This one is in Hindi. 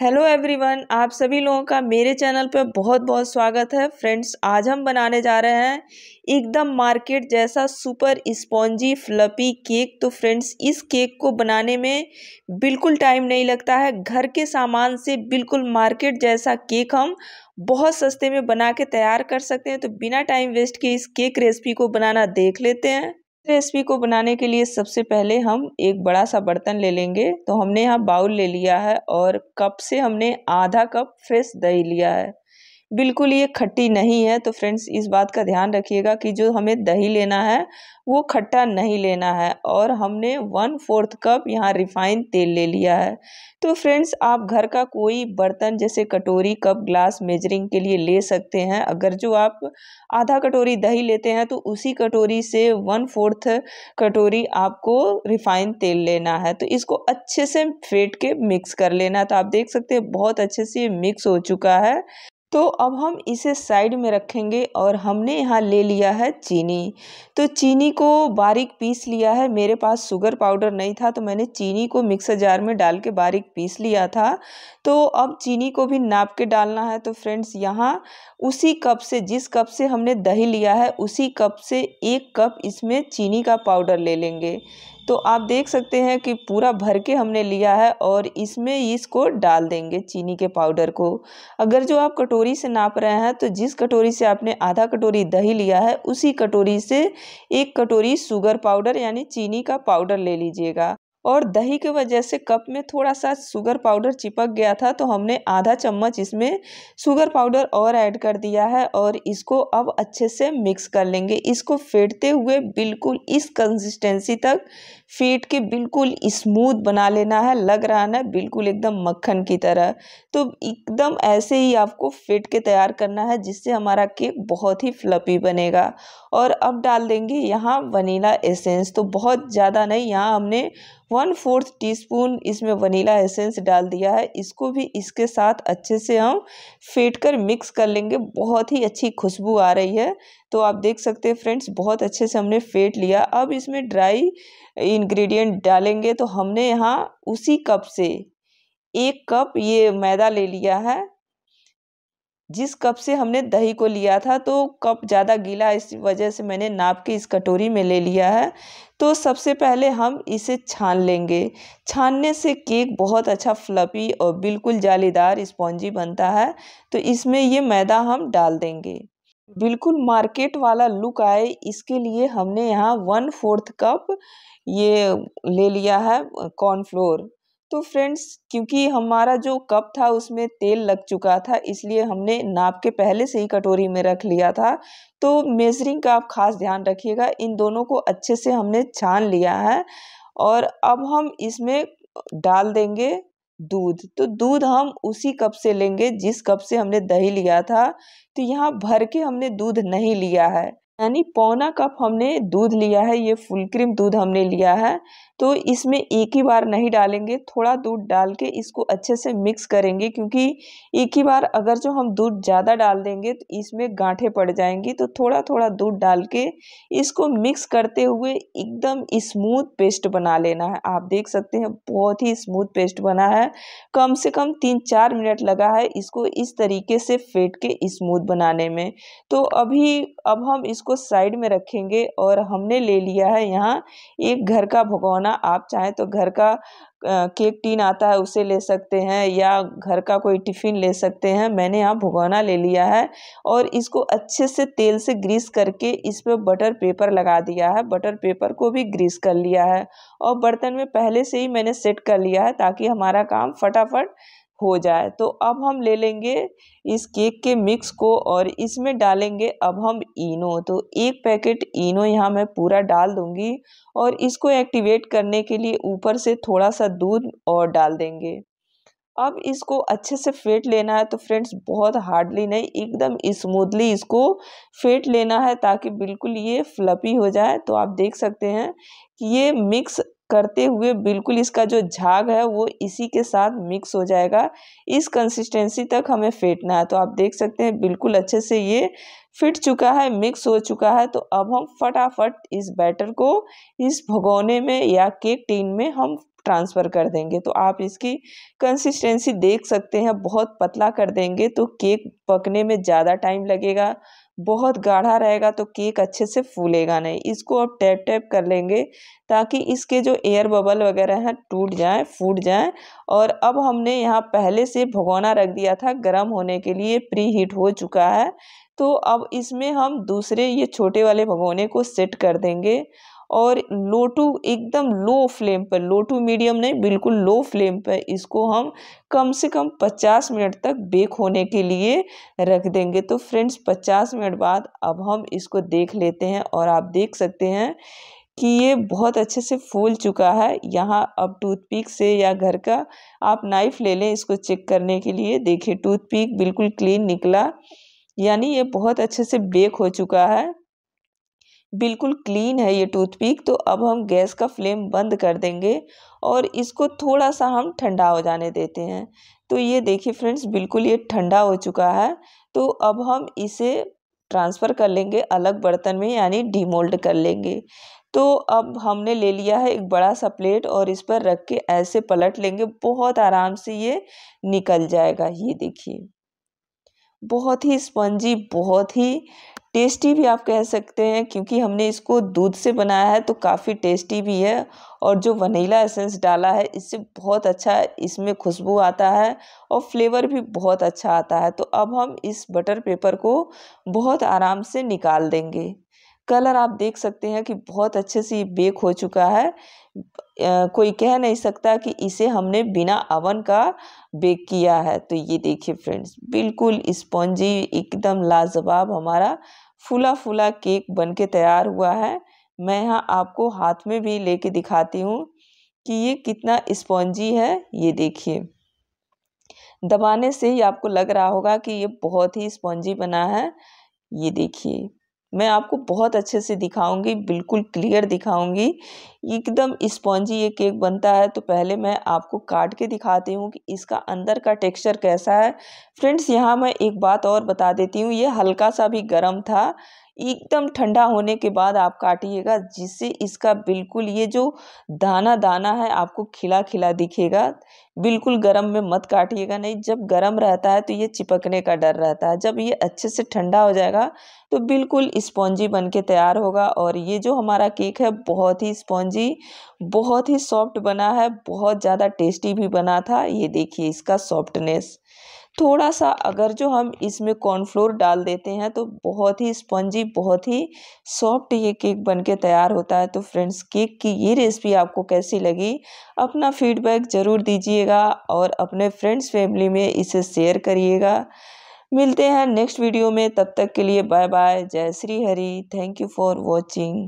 हेलो एवरीवन, आप सभी लोगों का मेरे चैनल पर बहुत बहुत स्वागत है। फ्रेंड्स, आज हम बनाने जा रहे हैं एकदम मार्केट जैसा सुपर स्पॉन्जी फ्लफी केक। तो फ्रेंड्स, इस केक को बनाने में बिल्कुल टाइम नहीं लगता है। घर के सामान से बिल्कुल मार्केट जैसा केक हम बहुत सस्ते में बना के तैयार कर सकते हैं। तो बिना टाइम वेस्ट के इस केक रेसिपी को बनाना देख लेते हैं। रेसिपी को बनाने के लिए सबसे पहले हम एक बड़ा सा बर्तन ले लेंगे। तो हमने यहाँ बाउल ले लिया है और कप से हमने आधा कप फ्रेश दही लिया है। बिल्कुल ये खट्टी नहीं है, तो फ्रेंड्स इस बात का ध्यान रखिएगा कि जो हमें दही लेना है वो खट्टा नहीं लेना है। और हमने 1/4 कप यहाँ रिफाइन तेल ले लिया है। तो फ्रेंड्स, आप घर का कोई बर्तन जैसे कटोरी, कप, ग्लास मेजरिंग के लिए ले सकते हैं। अगर जो आप आधा कटोरी दही लेते हैं तो उसी कटोरी से 1/4 कटोरी आपको रिफाइन तेल लेना है। तो इसको अच्छे से फेंट के मिक्स कर लेना। तो आप देख सकते हैं बहुत अच्छे से ये मिक्स हो चुका है। तो अब हम इसे साइड में रखेंगे। और हमने यहाँ ले लिया है चीनी। तो चीनी को बारीक पीस लिया है। मेरे पास शुगर पाउडर नहीं था तो मैंने चीनी को मिक्सर जार में डाल के बारीक पीस लिया था। तो अब चीनी को भी नाप के डालना है। तो फ्रेंड्स, यहाँ उसी कप से, जिस कप से हमने दही लिया है उसी कप से 1 कप इसमें चीनी का पाउडर ले लेंगे। तो आप देख सकते हैं कि पूरा भर के हमने लिया है और इसमें इसको डाल देंगे चीनी के पाउडर को। अगर जो आप कटोरी से नाप रहे हैं तो जिस कटोरी से आपने आधा कटोरी दही लिया है उसी कटोरी से 1 कटोरी शुगर पाउडर यानी चीनी का पाउडर ले लीजिएगा। और दही के वजह से कप में थोड़ा सा शुगर पाउडर चिपक गया था तो हमने आधा चम्मच इसमें शुगर पाउडर और ऐड कर दिया है। और इसको अब अच्छे से मिक्स कर लेंगे। इसको फेंटते हुए बिल्कुल इस कंसिस्टेंसी तक फेंट के बिल्कुल स्मूथ बना लेना है। लग रहा ना बिल्कुल एकदम मक्खन की तरह। तो एकदम ऐसे ही आपको फेंट के तैयार करना है जिससे हमारा केक बहुत ही फ्लफी बनेगा। और अब डाल देंगे यहाँ वनीला एसेंस। तो बहुत ज़्यादा नहीं, यहाँ हमने 1/4 टीस्पून इसमें वनीला एसेंस डाल दिया है। इसको भी इसके साथ अच्छे से हम फेंट कर मिक्स कर लेंगे। बहुत ही अच्छी खुशबू आ रही है। तो आप देख सकते हैं फ्रेंड्स, बहुत अच्छे से हमने फेंट लिया। अब इसमें ड्राई इंग्रेडिएंट डालेंगे। तो हमने यहाँ उसी कप से 1 कप ये मैदा ले लिया है जिस कप से हमने दही को लिया था। तो कप ज़्यादा गीला, इस वजह से मैंने नाप के इस कटोरी में ले लिया है। तो सबसे पहले हम इसे छान लेंगे। छानने से केक बहुत अच्छा फ्लफी और बिल्कुल जालीदार स्पॉन्जी बनता है। तो इसमें ये मैदा हम डाल देंगे। बिल्कुल मार्केट वाला लुक आए इसके लिए हमने यहाँ 1/4 कप ये ले लिया है कॉर्नफ्लोर। तो फ्रेंड्स, क्योंकि हमारा जो कप था उसमें तेल लग चुका था इसलिए हमने नाप के पहले से ही कटोरी में रख लिया था। तो मेजरिंग का आप खास ध्यान रखिएगा। इन दोनों को अच्छे से हमने छान लिया है। और अब हम इसमें डाल देंगे दूध। तो दूध हम उसी कप से लेंगे जिस कप से हमने दही लिया था। तो यहाँ भर के हमने दूध नहीं लिया है, यानी 1/4 कप हमने दूध लिया है। ये फुल क्रीम दूध हमने लिया है। तो इसमें एक ही बार नहीं डालेंगे, थोड़ा दूध डाल के इसको अच्छे से मिक्स करेंगे। क्योंकि एक ही बार अगर जो हम दूध ज़्यादा डाल देंगे तो इसमें गांठें पड़ जाएंगी। तो थोड़ा थोड़ा दूध डाल के इसको मिक्स करते हुए एकदम स्मूथ पेस्ट बना लेना है। आप देख सकते हैं बहुत ही स्मूथ पेस्ट बना है। कम से कम 3-4 मिनट लगा है इसको इस तरीके से फेंट के स्मूथ बनाने में। तो अब हम इसको साइड में रखेंगे। और हमने ले लिया है यहाँ एक घर का भगोना। आप चाहें तो घर का केक टिन आता है उसे ले सकते हैं या घर का कोई टिफ़िन ले सकते हैं। मैंने यहाँ भगोना ले लिया है। और इसको अच्छे से तेल से ग्रीस करके इस पर बटर पेपर लगा दिया है। बटर पेपर को भी ग्रीस कर लिया है। और बर्तन में पहले से ही मैंने सेट कर लिया है ताकि हमारा काम फटाफट हो जाए। तो अब हम ले लेंगे इस केक के मिक्स को और इसमें डालेंगे अब हम इनो। तो 1 पैकेट इनो यहाँ मैं पूरा डाल दूँगी। और इसको एक्टिवेट करने के लिए ऊपर से थोड़ा सा दूध और डाल देंगे। अब इसको अच्छे से फेंट लेना है। तो फ्रेंड्स, बहुत हार्डली नहीं, एकदम स्मूथली इसको फेंट लेना है ताकि बिल्कुल ये फ्लफी हो जाए। तो आप देख सकते हैं कि ये मिक्स करते हुए बिल्कुल इसका जो झाग है वो इसी के साथ मिक्स हो जाएगा। इस कंसिस्टेंसी तक हमें फेंटना है। तो आप देख सकते हैं बिल्कुल अच्छे से ये फिट चुका है, मिक्स हो चुका है। तो अब हम फटाफट इस बैटर को इस भगोने में या केक टिन में हम ट्रांसफ़र कर देंगे। तो आप इसकी कंसिस्टेंसी देख सकते हैं, बहुत पतला कर देंगे तो केक पकने में ज़्यादा टाइम लगेगा, बहुत गाढ़ा रहेगा तो केक अच्छे से फूलेगा नहीं। इसको आप टैप टैप कर लेंगे ताकि इसके जो एयर बबल वगैरह हैं टूट जाएं, फूट जाएं। और अब हमने यहाँ पहले से भगोना रख दिया था गर्म होने के लिए, प्री हीट हो चुका है। तो अब इसमें हम दूसरे ये छोटे वाले भगोने को सेट कर देंगे और लो टू एकदम लो फ्लेम पर, लो टू मीडियम नहीं, बिल्कुल लो फ्लेम पर इसको हम कम से कम 50 मिनट तक बेक होने के लिए रख देंगे। तो फ्रेंड्स 50 मिनट बाद अब हम इसको देख लेते हैं और आप देख सकते हैं कि ये बहुत अच्छे से फूल चुका है। यहाँ अब टूथपिक से या घर का आप नाइफ़ ले लें इसको चेक करने के लिए। देखिए टूथपिक बिल्कुल क्लीन निकला, यानी ये बहुत अच्छे से बेक हो चुका है, बिल्कुल क्लीन है ये टूथपिक। तो अब हम गैस का फ्लेम बंद कर देंगे और इसको थोड़ा सा हम ठंडा हो जाने देते हैं। तो ये देखिए फ्रेंड्स बिल्कुल ये ठंडा हो चुका है। तो अब हम इसे ट्रांसफ़र कर लेंगे अलग बर्तन में, यानी डीमोल्ड कर लेंगे। तो अब हमने ले लिया है एक बड़ा सा प्लेट और इस पर रख के ऐसे पलट लेंगे, बहुत आराम से ये निकल जाएगा। ये देखिए बहुत ही स्पंजी, बहुत ही टेस्टी भी आप कह सकते हैं, क्योंकि हमने इसको दूध से बनाया है तो काफ़ी टेस्टी भी है। और जो वनीला एसेंस डाला है इससे बहुत अच्छा इसमें खुशबू आता है और फ्लेवर भी बहुत अच्छा आता है। तो अब हम इस बटर पेपर को बहुत आराम से निकाल देंगे। कलर आप देख सकते हैं कि बहुत अच्छे से बेक हो चुका है, कोई कह नहीं सकता कि इसे हमने बिना अवन का बेक किया है। तो ये देखिए फ्रेंड्स बिल्कुल स्पॉन्जी, एकदम लाजवाब हमारा फूला फूला केक बनके तैयार हुआ है। मैं यहाँ आपको हाथ में भी लेके दिखाती हूँ कि ये कितना स्पॉन्जी है। ये देखिए दबाने से ही आपको लग रहा होगा कि ये बहुत ही स्पॉन्जी बना है। ये देखिए मैं आपको बहुत अच्छे से दिखाऊंगी, बिल्कुल क्लियर दिखाऊंगी, एकदम स्पॉन्जी ये केक बनता है। तो पहले मैं आपको काट के दिखाती हूँ कि इसका अंदर का टेक्सचर कैसा है। फ्रेंड्स यहाँ मैं एक बात और बता देती हूँ, ये हल्का सा भी गर्म था, एकदम ठंडा होने के बाद आप काटिएगा जिससे इसका बिल्कुल ये जो दाना दाना है आपको खिला खिला दिखेगा। बिल्कुल गर्म में मत काटिएगा, नहीं जब गर्म रहता है तो ये चिपकने का डर रहता है। जब ये अच्छे से ठंडा हो जाएगा तो बिल्कुल स्पॉन्जी बनके तैयार होगा। और ये जो हमारा केक है बहुत ही स्पॉन्जी, बहुत ही सॉफ्ट बना है, बहुत ज़्यादा टेस्टी भी बना था। ये देखिए इसका सॉफ्टनेस, थोड़ा सा अगर जो हम इसमें कॉर्नफ्लोर डाल देते हैं तो बहुत ही स्पंजी, बहुत ही सॉफ्ट ये केक बनके तैयार होता है। तो फ्रेंड्स केक की ये रेसिपी आपको कैसी लगी अपना फीडबैक ज़रूर दीजिएगा और अपने फ्रेंड्स फैमिली में इसे शेयर करिएगा। मिलते हैं नेक्स्ट वीडियो में, तब तक के लिए बाय बाय, जय Shri Hari, thank you for watching.